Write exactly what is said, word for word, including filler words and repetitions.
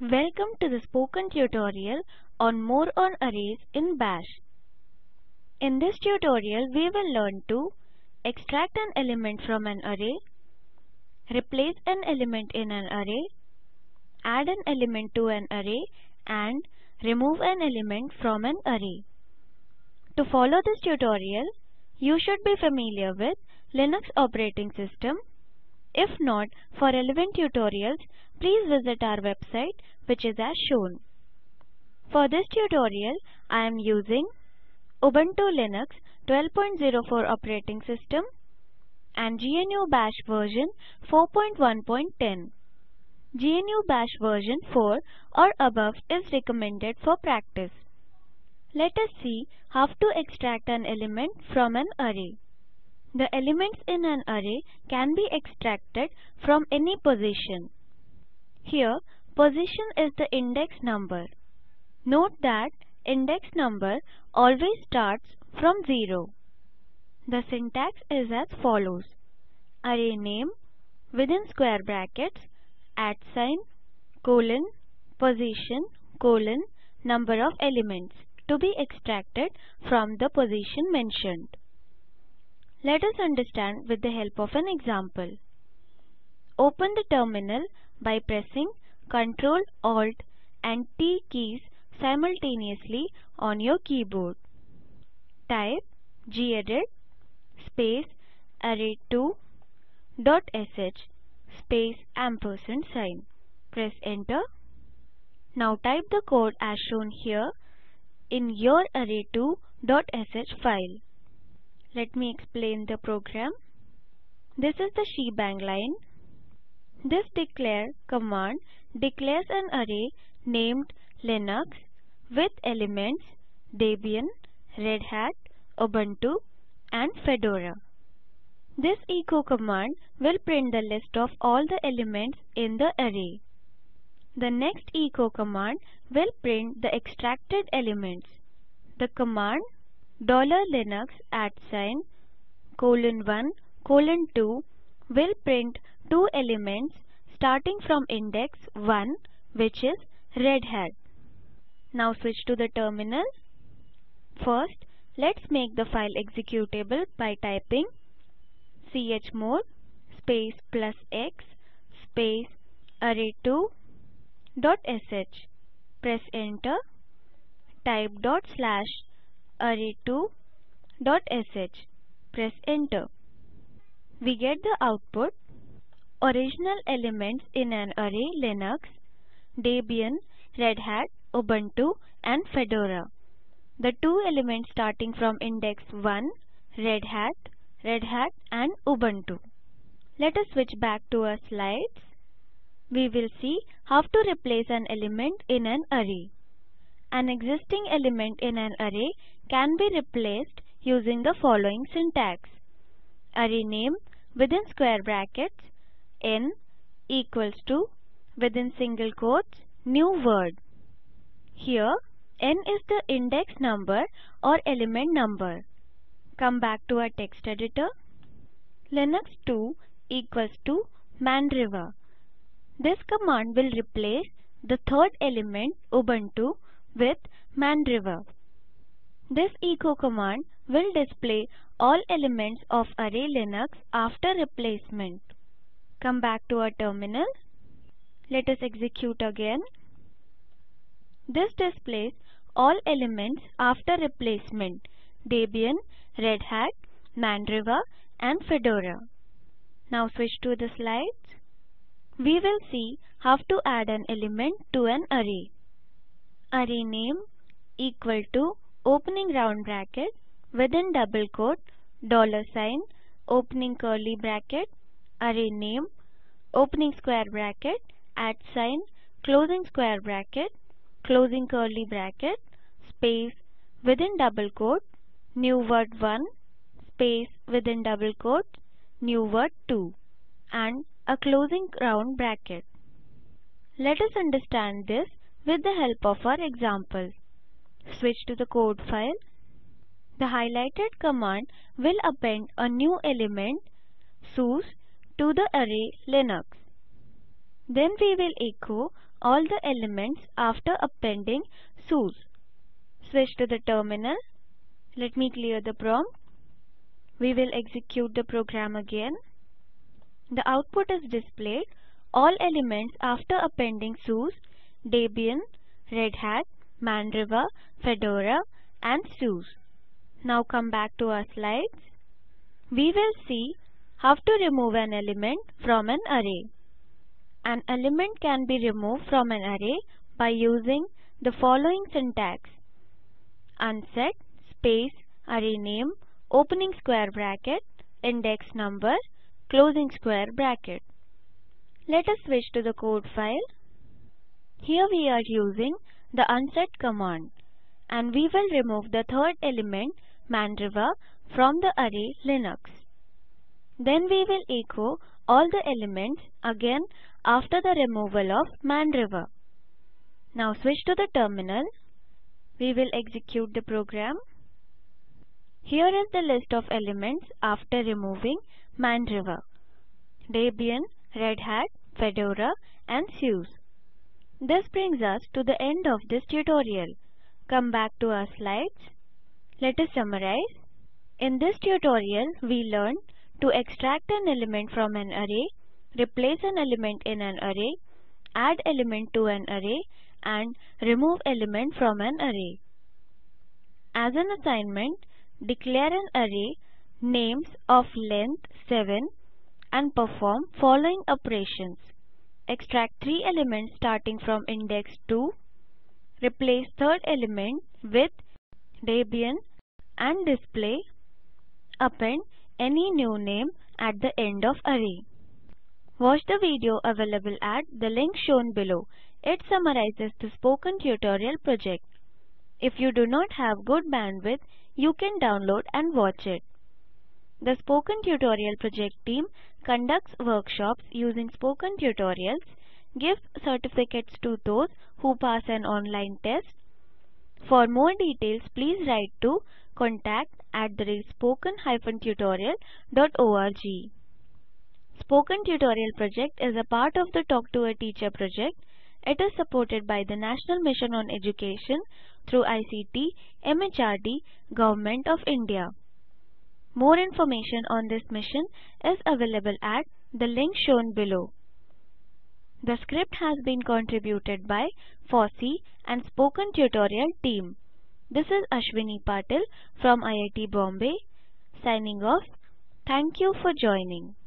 Welcome to the Spoken Tutorial on More on Arrays in Bash. In this tutorial, we will learn to extract an element from an array, replace an element in an array, add an element to an array, and remove an element from an array. To follow this tutorial, you should be familiar with Linux operating system. If not, for relevant tutorials, please visit our website, which is as shown. For this tutorial, I am using Ubuntu Linux twelve point oh four operating system and G N U Bash version four point one point ten. G N U Bash version four or above is recommended for practice. Let us see how to extract an element from an array. The elements in an array can be extracted from any position. Here, position is the index number. Note that index number always starts from zero. The syntax is as follows. Array name within square brackets, at sign, colon, position, colon, number of elements to be extracted from the position mentioned. Let us understand with the help of an example. Open the terminal by pressing Ctrl, Alt and T keys simultaneously on your keyboard. Type gedit space array two dot s h space ampersand sign. Press enter. Now type the code as shown here in your array two dot s h file. Let me explain the program. This is the shebang line. This declare command declares an array named Linux with elements Debian, Red Hat, Ubuntu and Fedora. This echo command will print the list of all the elements in the array. The next echo command will print the extracted elements. The command $Linux at sign colon one colon two will print two elements starting from index one, which is Red Hat. Now switch to the terminal. First, let's make the file executable by typing chmod space plus x space array two dot s h. Press enter. Type dot slash array two dot s h. Press enter. We get the output original elements in an array Linux, Debian, Red Hat, Ubuntu and Fedora. The two elements starting from index one, Red Hat, Red Hat and Ubuntu. Let us switch back to our slides. We will see how to replace an element in an array. An existing element in an array can be replaced using the following syntax. Array name within square brackets n equals to within single quotes new word. Here n is the index number or element number. Come back to our text editor. Linux two equals to Mandriva. This command will replace the third element Ubuntu with Mandriva. This echo command will display all elements of array Linux after replacement. Come back to our terminal. Let us execute again. This displays all elements after replacement: Debian, Red Hat, Mandriva and Fedora. Now switch to the slides. We will see how to add an element to an array. Array name equal to opening round bracket within double quote dollar sign opening curly bracket array name opening square bracket at sign closing square bracket closing curly bracket space within double quote new word one space within double quote new word two and a closing round bracket. Let us understand this with the help of our example. Switch to the code file. The highlighted command will append a new element SUSE to the array Linux. Then we will echo all the elements after appending SUSE. Switch to the terminal. Let me clear the prompt. We will execute the program again. The output is displayed. All elements after appending SUSE, Debian, Red Hat, Mandriva, Fedora and SUSE. Now come back to our slides. We will see how to remove an element from an array. An element can be removed from an array by using the following syntax. Unset space array name opening square bracket index number closing square bracket. Let us switch to the code file. Here we are using the unset command and we will remove the third element Mandriva from the array Linux. Then we will echo all the elements again after the removal of Mandriva. Now switch to the terminal. We will execute the program. Here is the list of elements after removing Mandriva, Debian, Red Hat, Fedora and SUSE. This brings us to the end of this tutorial. Come back to our slides. Let us summarize. In this tutorial, we learned to extract an element from an array, replace an element in an array, add element to an array, and remove element from an array. As an assignment, declare an array names of length seven and perform following operations. Extract three elements starting from index two. Replace third element with Debian and display. Append any new name at the end of array. Watch the video available at the link shown below. It summarizes the Spoken Tutorial project. If you do not have good bandwidth, you can download and watch it. The Spoken Tutorial project team conducts workshops using Spoken Tutorials, gives certificates to those who pass an online test. For more details, please write to contact at spoken dash tutorial dot org. Spoken Tutorial project is a part of the Talk to a Teacher project. It is supported by the National Mission on Education through I C T, M H R D, Government of India. More information on this mission is available at the link shown below. The script has been contributed by FOSSEE and Spoken Tutorial team. This is Ashwini Patil from I I T Bombay signing off. Thank you for joining.